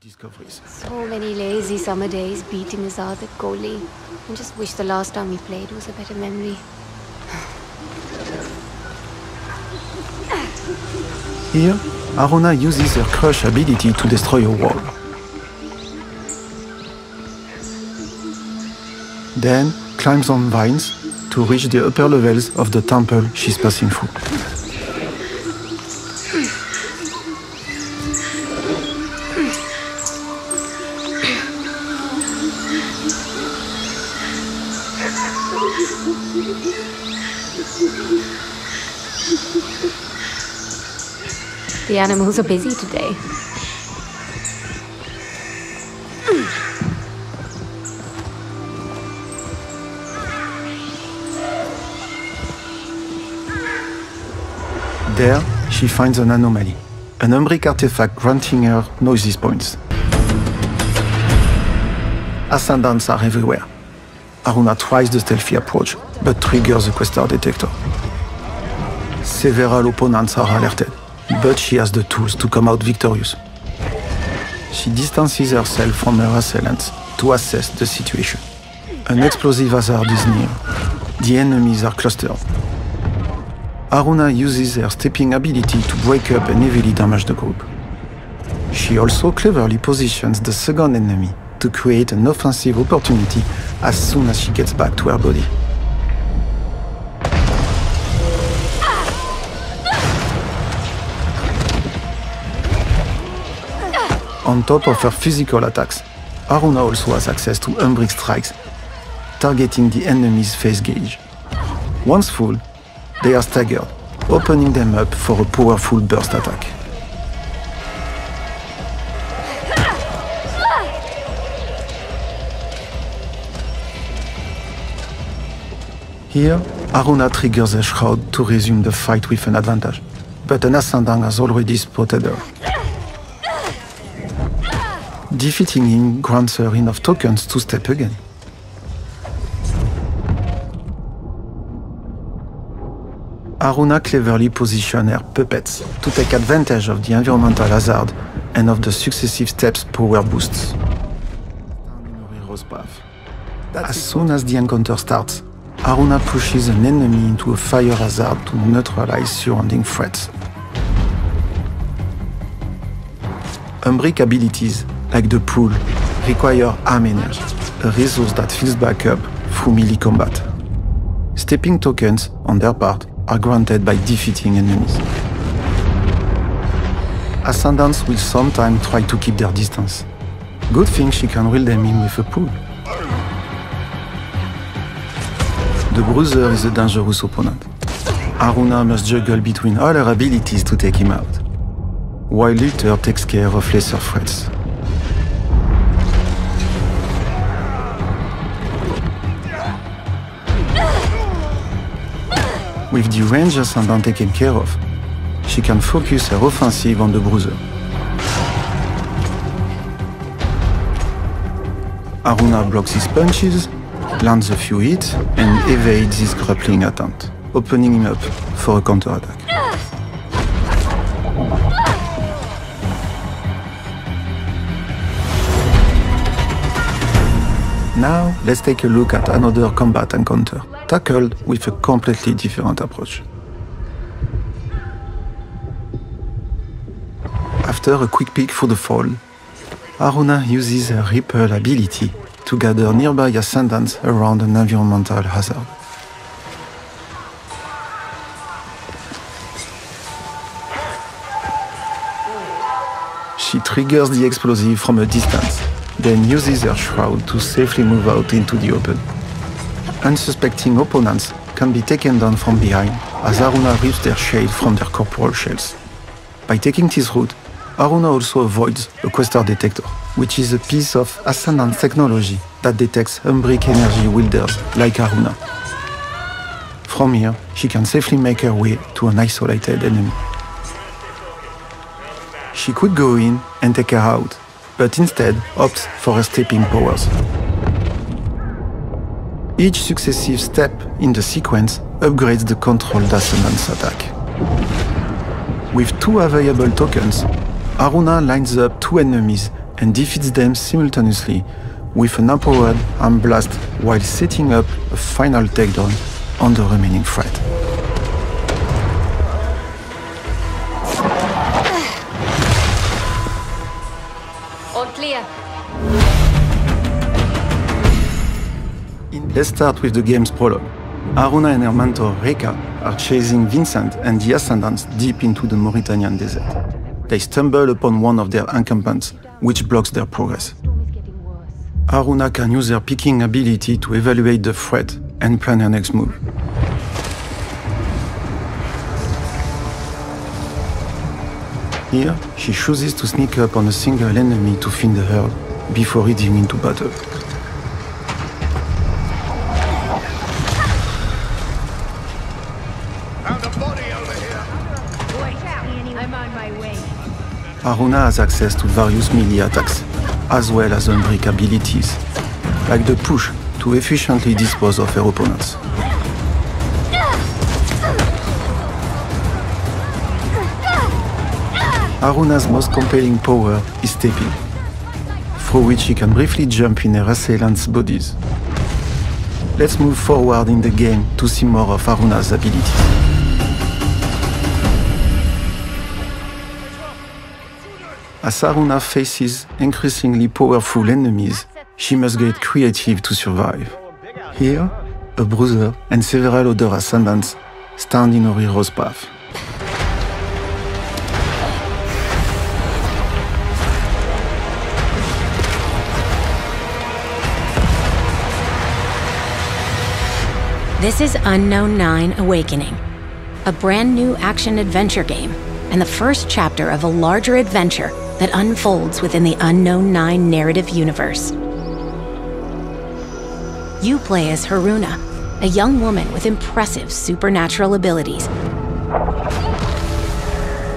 discoveries. So many lazy summer days beating his other goalie. I just wish the last time we played was a better memory. Here, Arona uses her crush ability to destroy a wall. Then climbs on vines to reach the upper levels of the temple she's passing through. The animals are busy today. There, she finds an anomaly, an Umbric artifact granting her noises points. Ascendants are everywhere. Aruna tries the stealthy approach, but triggers the Questar detector. Several opponents are alerted, but she has the tools to come out victorious. She distances herself from her assailants to assess the situation. An explosive hazard is near. The enemies are clustered. Aruna uses her stepping ability to break up and heavily damage the group. She also cleverly positions the second enemy to create an offensive opportunity as soon as she gets back to her body. On top of her physical attacks, Aruna also has access to Umbric strikes, targeting the enemy's face gauge. Once full, they are staggered, opening them up for a powerful burst attack. Here, Aruna triggers a shroud to resume the fight with an advantage, but an Ascendant has already spotted her. Defeating him grants her enough tokens to step again. Aruna cleverly positions her puppets to take advantage of the environmental hazard and of the successive steps' power boosts. As soon as the encounter starts, Aruna pushes an enemy into a fire hazard to neutralize surrounding threats. Umbric abilities, like the pool, require Aum energy, a resource that fills back up through melee combat. Stepping tokens, on their part, are granted by defeating enemies. Ascendants will sometimes try to keep their distance. Good thing she can reel them in with a pool. The Bruiser is a dangerous opponent. Aruna must juggle between all her abilities to take him out, while Luther takes care of lesser threats. With the range Ascendant taken care of, she can focus her offensive on the Bruiser. Aruna blocks his punches, lands a few hits, and evades his grappling attempt, opening him up for a counter-attack. Now, let's take a look at another combat encounter, tackled with a completely different approach. After a quick peek through the fold, Aruna uses her Ripple ability to gather nearby Ascendants around an environmental hazard. She triggers the explosive from a distance, then uses her shroud to safely move out into the open. Unsuspecting opponents can be taken down from behind as Aruna rips their shade from their corporal shells. By taking this route, Aruna also avoids a Questar detector, which is a piece of Ascendant technology that detects Umbric energy wielders like Aruna. From here, she can safely make her way to an isolated enemy. She could go in and take her out, but instead opts for her stepping powers. Each successive step in the sequence upgrades the controlled Ascendant's attack. With two available tokens, Aruna lines up two enemies and defeats them simultaneously with an empowered arm blast while setting up a final takedown on the remaining threat. All clear. Let's start with the game's prologue. Aruna and her mentor Reika are chasing Vincent and the Ascendants deep into the Mauritanian desert. They stumble upon one of their encampments, which blocks their progress. Aruna can use her picking ability to evaluate the threat and plan her next move. Here, she chooses to sneak up on a single enemy to thin the herd before heading into battle. Aruna has access to various melee attacks, as well as Umbric abilities, like the push to efficiently dispose of her opponents. Aruna's most compelling power is stepping, through which she can briefly jump in her assailants' bodies. Let's move forward in the game to see more of Aruna's abilities. As Aruna faces increasingly powerful enemies, she must get creative to survive. Here, a bruiser and several other ascendants stand in her hero's path. This is Unknown 9 Awakening, a brand new action-adventure game, and the first chapter of a larger adventure that unfolds within the Unknown 9 narrative universe. You play as Haruna, a young woman with impressive supernatural abilities,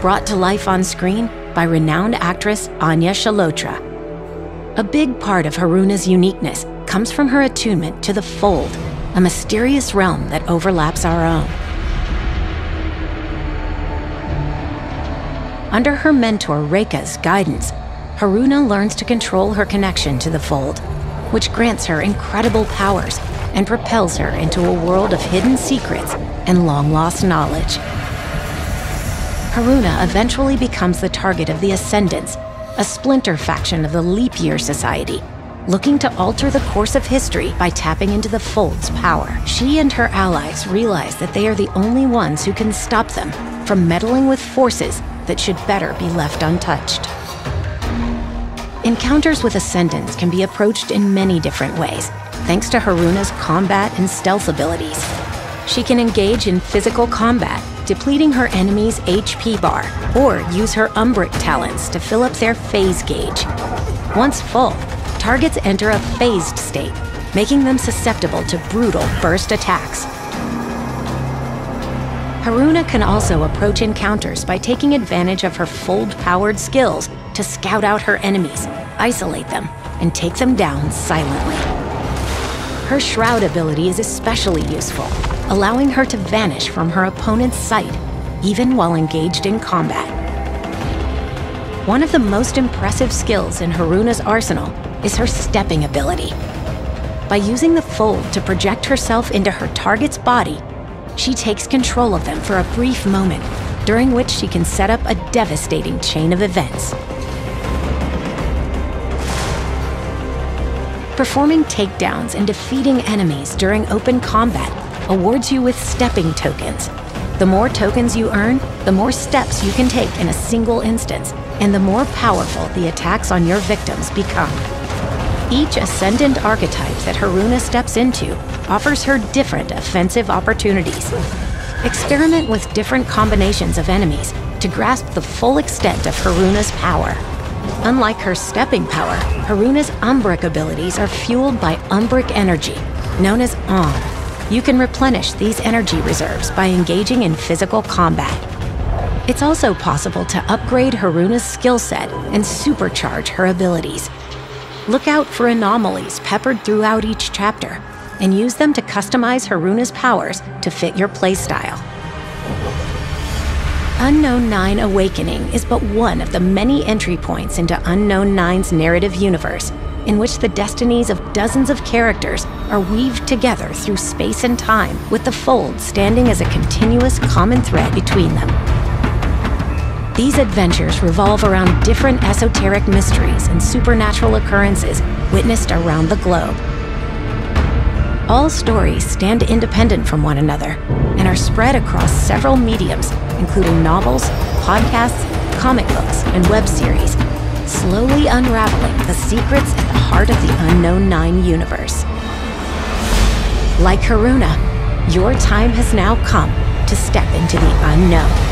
brought to life on screen by renowned actress Anya Shalotra. A big part of Haruna's uniqueness comes from her attunement to the Fold, a mysterious realm that overlaps our own. Under her mentor Reika's guidance, Haruna learns to control her connection to the Fold, which grants her incredible powers and propels her into a world of hidden secrets and long-lost knowledge. Haruna eventually becomes the target of the Ascendants, a splinter faction of the Leap Year Society, looking to alter the course of history by tapping into the Fold's power. She and her allies realize that they are the only ones who can stop them from meddling with forces that should better be left untouched. Encounters with Ascendants can be approached in many different ways, thanks to Haruna's combat and stealth abilities. She can engage in physical combat, depleting her enemy's HP bar, or use her Umbric talents to fill up their phase gauge. Once full, targets enter a phased state, making them susceptible to brutal burst attacks. Haruna can also approach encounters by taking advantage of her Fold-powered skills to scout out her enemies, isolate them, and take them down silently. Her Shroud ability is especially useful, allowing her to vanish from her opponent's sight, even while engaged in combat. One of the most impressive skills in Haruna's arsenal is her stepping ability. By using the Fold to project herself into her target's body, she takes control of them for a brief moment, during which she can set up a devastating chain of events. Performing takedowns and defeating enemies during open combat awards you with stepping tokens. The more tokens you earn, the more steps you can take in a single instance, and the more powerful the attacks on your victims become. Each Ascendant archetype that Haruna steps into offers her different offensive opportunities. Experiment with different combinations of enemies to grasp the full extent of Haruna's power. Unlike her stepping power, Haruna's Umbric abilities are fueled by Umbric energy, known as Aum. You can replenish these energy reserves by engaging in physical combat. It's also possible to upgrade Haruna's skill set and supercharge her abilities. Look out for anomalies peppered throughout each chapter, and use them to customize Haruna's powers to fit your playstyle. Unknown 9 Awakening is but one of the many entry points into Unknown 9's narrative universe, in which the destinies of dozens of characters are weaved together through space and time, with the Fold standing as a continuous common thread between them. These adventures revolve around different esoteric mysteries and supernatural occurrences witnessed around the globe. All stories stand independent from one another and are spread across several mediums, including novels, podcasts, comic books, and web series, slowly unraveling the secrets at the heart of the Unknown 9 universe. Like Haruna, your time has now come to step into the unknown.